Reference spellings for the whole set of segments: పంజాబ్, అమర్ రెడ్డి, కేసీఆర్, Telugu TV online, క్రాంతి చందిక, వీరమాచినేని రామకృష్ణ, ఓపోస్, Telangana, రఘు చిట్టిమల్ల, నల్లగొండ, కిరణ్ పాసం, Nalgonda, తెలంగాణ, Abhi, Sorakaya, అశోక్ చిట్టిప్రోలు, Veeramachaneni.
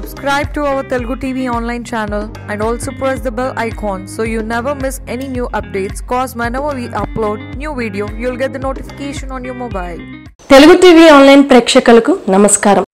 Subscribe to our Telugu TV online channel and also press the bell icon so you never miss any new updates, cause whenever we upload new video, you'll get the notification on your mobile. Telugu TV online ప్రేక్షకులకు నమస్కారం.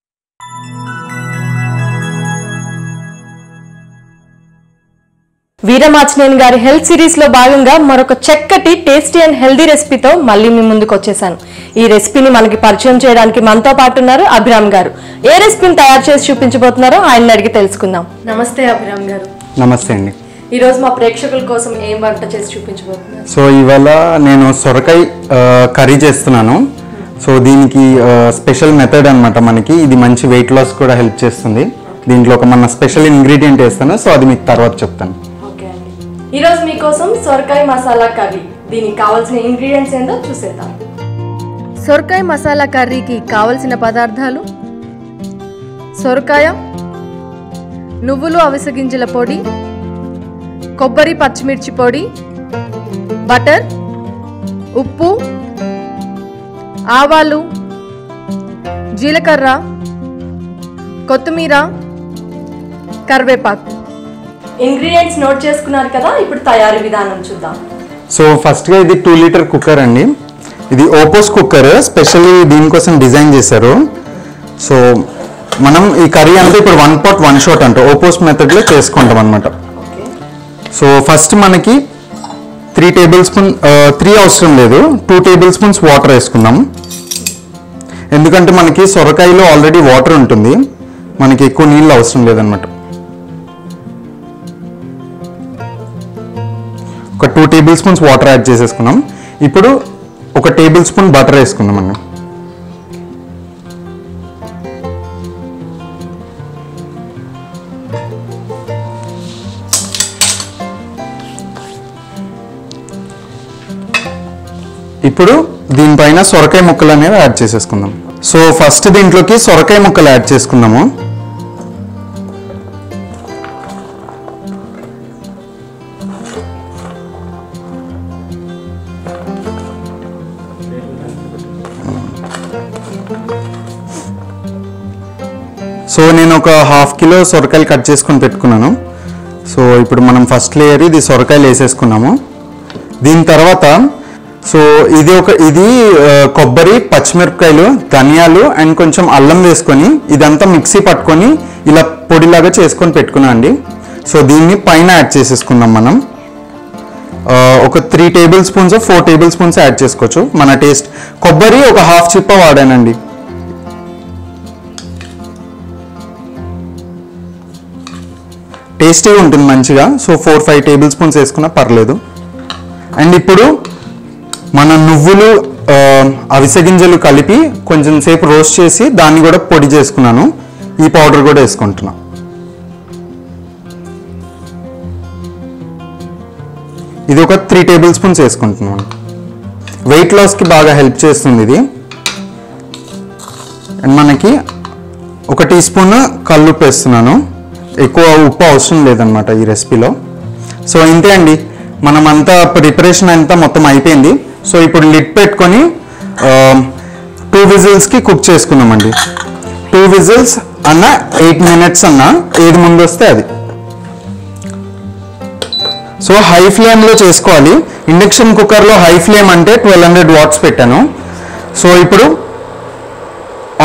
వీరమాచనేని గారి health series లో భాగంగా మరొక చక్కటి tasty and healthy రెసిపీతో మళ్ళీ మీ ముందుకు వచ్చేసాను. ఈ రెసిపీని మనకి పరిచయం చేయడానికి మనతో పాటు ఉన్నారు అభిరామ్ గారు. ఏ రెసిపీని తయారు చేసి చూపించబోతున్నారో ఆయన అడిగి తెలుసుకుందాం. నమస్తే అభిరామ్ గారు. నమస్తే అండి. ఈ రోజు మా ప్రేక్షకుల కోసం ఏం వంట చేసి చూపించబోతున్నారు? సో ఇవాళ నేను సొరకాయ కర్రీ చేస్తున్నాను. సో దీనికి స్పెషల్ మెథడ్ అన్నమాట మనకి. ఇది మంచి వెయిట్ లాస్ కూడా హెల్ప్ చేస్తుంది. దీంట్లో ఒక మన స్పెషల్ ఇంగ్రీడియంట్ వేస్తాను, సో అది మీకు తర్వాత చెప్తాను. ఈరోజు మీకోసం సొరకాయ మసాలా కర్రీ, దీనికి కావాల్సిన ఇంగ్రీడియంట్స్ ఏందో చూసేద్దాం. సొరకాయ మసాలా కర్రీకి కావలసిన పదార్థాలు: సొరకాయ, నువ్వులు అవిసగింజల పొడి, కొబ్బరి పచ్చిమిర్చి పొడి, బటర్, ఉప్పు, ఆవాలు, జీలకర్ర, కొత్తిమీర, కరివేపాకు. ఇంగ్రీడియంట్స్ నోట్ చేసుకున్నారు కదా, ఇప్పుడు తయారీ విధానం చూద్దాం. సో ఫస్ట్గా ఇది 2 లీటర్ కుక్కర్ అండి. ఇది ఓపోస్ కుక్కర్, స్పెషల్లీ దీనికోసం డిజైన్ చేశారు. సో మనం ఈ కర్రీ అంతా ఇప్పుడు 1 pot 1 shot అంటే ఓపోస్ మెథడ్లో చేసుకుంటాం అనమాట. సో ఫస్ట్ మనకి 3 అవసరం లేదు, 2 tablespoons వాటర్ వేసుకుందాం. ఎందుకంటే మనకి సొరకాయలో ఆల్రెడీ వాటర్ ఉంటుంది, మనకి ఎక్కువ నీళ్ళు అవసరం లేదనమాట. ఒక 2 tablespoons వాటర్ యాడ్ చేసేసుకున్నాం. ఇప్పుడు 1 tablespoon బటర్ వేసుకుందాం అండి. ఇప్పుడు దీనిపైన సొరకాయ ముక్కలు అనేవి యాడ్ చేసేసుకుందాం. సో ఫస్ట్ దీంట్లోకి సొరకాయ ముక్కలు యాడ్ చేసుకుందాము. సో నేను ఒక 1/2 kg సొరకాయలు కట్ చేసుకొని పెట్టుకున్నాను. సో ఇప్పుడు మనం ఫస్ట్ లేయర్ ఇది సొరకాయలు వేసేసుకున్నాము. దీని తర్వాత సో ఇది కొబ్బరి, పచ్చిమిరపకాయలు, ధనియాలు అండ్ కొంచెం అల్లం వేసుకొని ఇదంతా మిక్సీ పట్టుకొని ఇలా పొడిలాగా చేసుకొని పెట్టుకున్నాం అండి. సో దీన్ని పైన యాడ్ చేసేసుకుందాం మనం. ఒక 3 tablespoons 4 tablespoons యాడ్ చేసుకోవచ్చు మన టేస్ట్. కొబ్బరి ఒక 1/2 chipa వాడానండి. టేస్టీగా ఉంటుంది మంచిగా. సో 4-5 tablespoons వేసుకున్నా పర్లేదు. అండ్ ఇప్పుడు మన నువ్వులు అవిసగింజలు కలిపి కొంచెం సేపు రోస్ట్ చేసి దాన్ని కూడా పొడి చేసుకున్నాను. ఈ పౌడర్ కూడా వేసుకుంటున్నా. ఇది ఒక 3 tablespoons వేసుకుంటున్నాను. వెయిట్ లాస్కి బాగా హెల్ప్ చేస్తుంది ఇది. అండ్ మనకి 1 teaspoon కల్లుప్పు వేస్తున్నాను. ఎక్కువ ఉప్పు అవసరం లేదనమాట ఈ రెసిపీలో. సో ఇంతే అండి, మనమంతా ప్రిపరేషన్ అంతా మొత్తం అయిపోయింది. సో ఇప్పుడు లిడ్ పెట్టుకొని 2 whistles కుక్ చేసుకున్నామండి. 2 whistles అన్న 8 minutes అన్న ఏది ముందు వస్తే అది. సో హై ఫ్లేమ్లో చేసుకోవాలి. ఇండక్షన్ కుక్కర్లో హై ఫ్లేమ్ అంటే 1200 watts పెట్టాను. సో ఇప్పుడు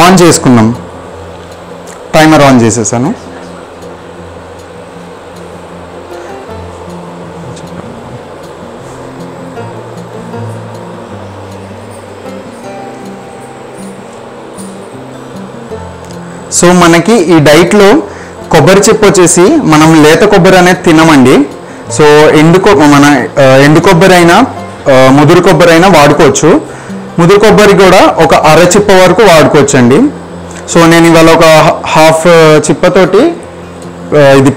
ఆన్ చేసుకున్నాం, టైమర్ ఆన్ చేసేసాను. సో మనకి ఈ డైట్లో కొబ్బరి చిప్ప వచ్చేసి మనం లేత కొబ్బరి అనేది తినమండి. సో మన ఎండు కొబ్బరి అయినా ముదురు కొబ్బరి అయినా వాడుకోవచ్చు. ముదురు కొబ్బరి కూడా ఒక అరచిప్ప వరకు వాడుకోవచ్చు అండి. సో నేను ఇవాళ ఒక 1/2 chipa ఇది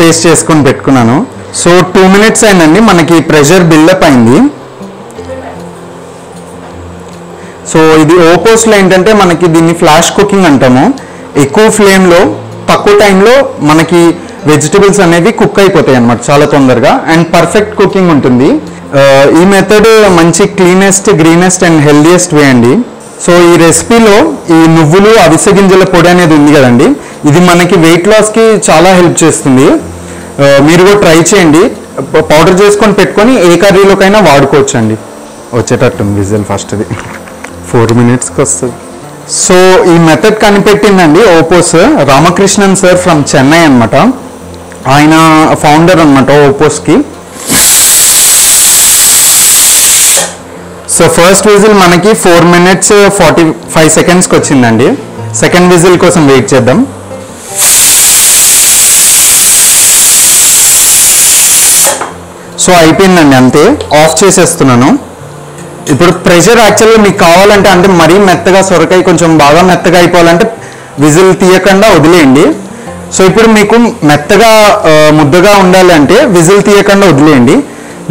పేస్ట్ చేసుకొని పెట్టుకున్నాను. సో 2 minutes అయిందండి, మనకి ప్రెషర్ బిల్డప్ అయింది. సో ఇది ఓపోస్లో ఏంటంటే మనకి దీన్ని ఫ్లాష్ కుకింగ్ అంటాము. ఎక్కువ ఫ్లేమ్లో తక్కువ టైంలో మనకి వెజిటబుల్స్ అనేవి కుక్ అయిపోతాయి అన్నమాట చాలా తొందరగా. అండ్ పర్ఫెక్ట్ కుకింగ్ ఉంటుంది. ఈ మెథడ్ మంచి cleanest, greenest and healthiest way అండి. సో ఈ రెసిపీలో ఈ నువ్వులు అవిసె గింజల పొడి అనేది ఉంది కదండి, ఇది మనకి వెయిట్ లాస్కి చాలా హెల్ప్ చేస్తుంది. మీరు కూడా ట్రై చేయండి, పౌడర్ చేసుకొని పెట్టుకొని ఏ కర్రీలోకైనా వాడుకోవచ్చండి. వచ్చేటట్టు విజిల్ ఫస్ట్ది 4 minutesకి వస్తుంది. సో ఈ మెథడ్ కనిపెట్టిందండి ఓపోస్ Ramakrishnan sir from Chennai అనమాట. ఆయన ఫౌండర్ అనమాట ఓపోస్కి. సో ఫస్ట్ విజిల్ మనకి 4 minutes 45 secondsకి వచ్చిందండి. సెకండ్ విజిల్ కోసం వెయిట్ చేద్దాం. సో అయిపోయిందండి, అంతే. ఆఫ్ చేసేస్తున్నాను. ఇప్పుడు ప్రెషర్ యాక్చువల్గా మీకు కావాలంటే, అంటే మరీ మెత్తగా సొరకాయ కొంచెం బాగా మెత్తగా అయిపోవాలంటే విజిల్ తీయకుండా వదిలేయండి. సో ఇప్పుడు మీకు మెత్తగా ముద్దగా ఉండాలి అంటే విజిల్ తీయకుండా వదిలేయండి.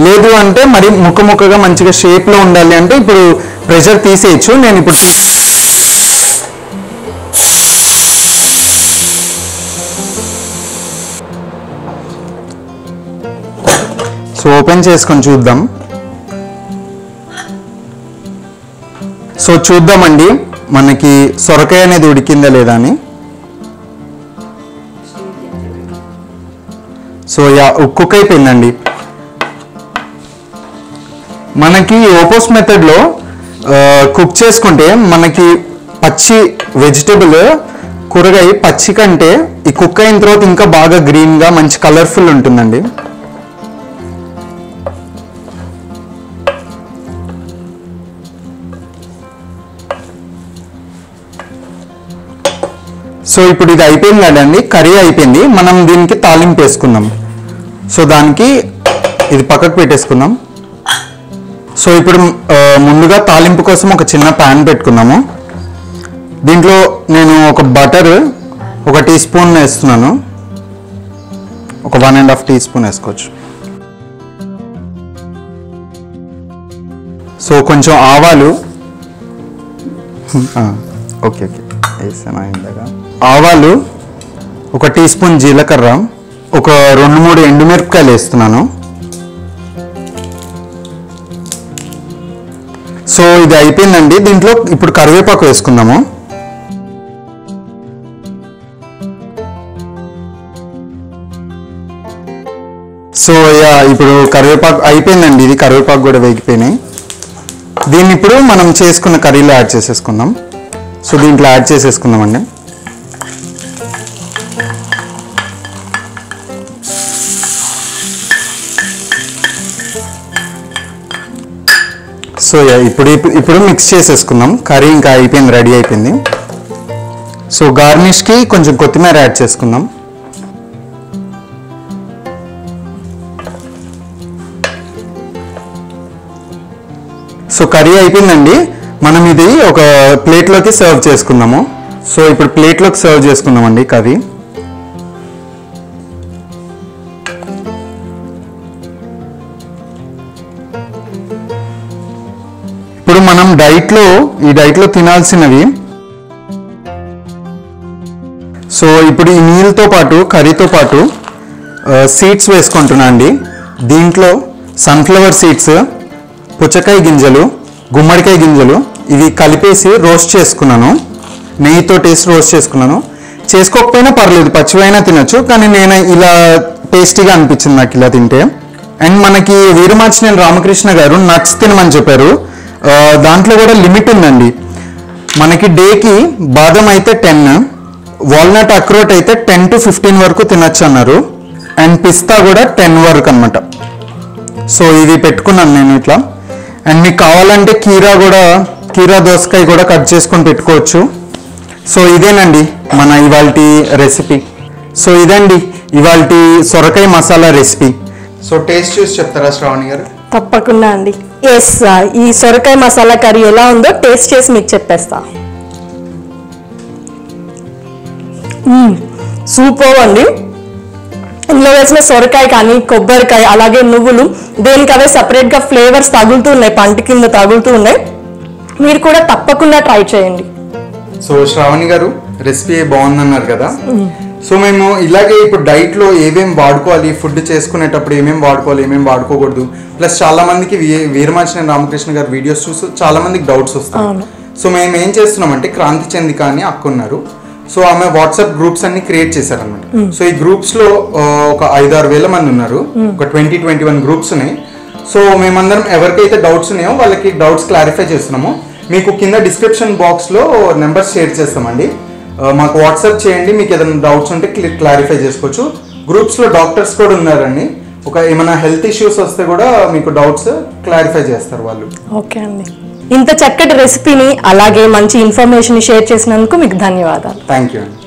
లేదు అంటే మరి ముక్కగా మంచిగా షేప్లో ఉండాలి అంటే ఇప్పుడు ప్రెషర్ తీసేయచ్చు. నేను ఇప్పుడు సో ఓపెన్ చేసుకొని చూద్దాం. సో చూద్దామండి మనకి సొరకాయ అనేది ఉడికిందా లేదా అని. సో యా కుక్ అయిపోయిందండి. మనకి ఓపోస్ మెథడ్లో కుక్ చేసుకుంటే మనకి పచ్చి వెజిటబుల్ కూరగాయ పచ్చి కంటే ఈ కుక్ అయిన తర్వాత ఇంకా బాగా గ్రీన్గా మంచి కలర్ఫుల్ ఉంటుందండి. సో ఇప్పుడు ఇది అయిపోయింది కదండి, కర్రీ అయిపోయింది. మనం దీనికి తాలింపు వేసుకుందాం. సో దానికి ఇది పక్కకు పెట్టేసుకుందాం. సో ఇప్పుడు ముందుగా తాలింపు కోసం ఒక చిన్న ప్యాన్ పెట్టుకున్నాము. దీంట్లో నేను ఒక బటర్ 1 teaspoon వేస్తున్నాను, ఒక 1.5 teaspoon వేసుకోవచ్చు. సో కొంచెం ఆవాలు, ఓకే ఓకే వేసాను ఇందాక. ఆవాలు, 1 teaspoon జీలకర్ర, ఒక 2-3 ఎండుమిరపకాయలు వేస్తున్నాను. సో ఇది అయిపోయిందండి. దీంట్లో ఇప్పుడు కరివేపాకు వేసుకుందాము. సో ఇప్పుడు కరివేపాకు అయిపోయిందండి, ఇది కరివేపాకు కూడా వేగిపోయినాయి. దీన్ని ఇప్పుడు మనం చేసుకున్న కర్రీలో యాడ్ చేసేసుకుందాం. సో దీంట్లో యాడ్ చేసేసుకుందామండి. సో ఇప్పుడు మిక్స్ చేసేసుకుందాం. కర్రీ ఇంకా అయిపోయింది, రెడీ అయిపోయింది. సో గార్నిష్కి కొంచెం కొత్తిమీర యాడ్ చేసుకుందాం. సో కర్రీ అయిపోయిందండి. మనం ఇది ఒక ప్లేట్లోకి సర్వ్ చేసుకుందాము. సో ఇప్పుడు ప్లేట్లోకి సర్వ్ చేసుకుందామండి కర్రీ. మనం ఈ డైట్లో తినాల్సినవి. సో ఇప్పుడు ఈ మీల్తో పాటు కర్రీతో పాటు సీడ్స్ వేసుకుంటున్నా అండి. దీంట్లో సన్ఫ్లవర్ సీడ్స్, పుచ్చకాయ గింజలు, గుమ్మడికాయ గింజలు ఇవి కలిపేసి రోస్ట్ చేసుకున్నాను. నెయ్యితో టేస్ట్ రోస్ట్ చేసుకున్నాను. చేసుకోకపోయినా పర్లేదు, పచ్చివైనా తినచ్చు, కానీ నేను ఇలా టేస్టీగా అనిపించింది నాకు ఇలా తింటే. అండ్ మనకి వీరమాచినేని రామకృష్ణ గారు నట్స్ తినమని చెప్పారు. దాంట్లో కూడా లిమిట్ ఉందండి. మనకి డేకి బాదం అయితే 10, వాల్నట్ అక్రోట్ అయితే 10 to 15 వరకు తినచ్చు అన్నారు. అండ్ పిస్తా కూడా 10 వరకు అనమాట. సో ఇది పెట్టుకున్నాను నేను ఇట్లా. అండ్ మీకు కావాలంటే కీరా దోసకాయ కూడా కట్ చేసుకొని పెట్టుకోవచ్చు. సో ఇదేనండి మన ఇవాల్టి రెసిపీ. సో ఇదండి ఇవాల్టి సొరకాయ మసాలా రెసిపీ. సో టేస్ట్ చూసి చెప్తారా శ్రావణి గారు? తప్పకుండా అండి. ఎస్, ఈ సొరకాయ మసాలా కర్రీ ఎలా ఉందో టేస్ట్ చేసి మీకు చెప్పేస్తా. సూపర్ అండి. ఇందులో వేసిన సొరకాయ కానీ, కొబ్బరికాయ, అలాగే నువ్వులు దేనికవే సపరేట్గా ఫ్లేవర్స్ తగులుతూ ఉన్నాయి, పంట కింద తగులుతూ ఉన్నాయి. మీరు కూడా తప్పకుండా ట్రై చేయండి. సో శ్రావణి గారు రెసిపీ బాగుందన్నారు కదా. సో మేము ఇలాగే ఇప్పుడు డైట్లో ఏమేమి వాడుకోవాలి, ఫుడ్ చేసుకునేటప్పుడు ఏమేమి వాడుకోవాలి, ఏమేమి వాడుకోకూడదు, ప్లస్ చాలామందికి వీరమాచినేని రామకృష్ణ గారి వీడియోస్ చూసి చాలామందికి డౌట్స్ వస్తాయి. సో మేము ఏం చేస్తున్నామంటే క్రాంతి చందిక అని అక్కున్నారు. సో ఆమె వాట్సాప్ గ్రూప్స్ అన్ని క్రియేట్ చేశారనమాట. సో ఈ గ్రూప్స్ లో ఒక 5-6 వేల మంది ఉన్నారు. ఒక 20-21 గ్రూప్స్ ఉన్నాయి. సో మేమందరం ఎవరికైతే డౌట్స్ ఉన్నాయో వాళ్ళకి డౌట్స్ క్లారిఫై చేస్తున్నాము. మీకు కింద డిస్క్రిప్షన్ బాక్స్లో నెంబర్స్ షేర్ చేస్తామండి. మాకు వాట్సాప్ చేయండి, మీకు ఏదైనా డౌట్స్ ఉంటే క్లారిఫై చేసుకోవచ్చు. గ్రూప్స్లో డాక్టర్స్ కూడా ఉన్నారండి. ఒక ఏమైనా హెల్త్ ఇష్యూస్ వస్తే కూడా మీకు డౌట్స్ క్లారిఫై చేస్తారు వాళ్ళు. ఓకే అండి, ఇంత చక్కటి రెసిపీని అలాగే మంచి ఇన్ఫర్మేషన్ షేర్ చేసినందుకు మీకు ధన్యవాదాలు. థ్యాంక్ యూ అండి.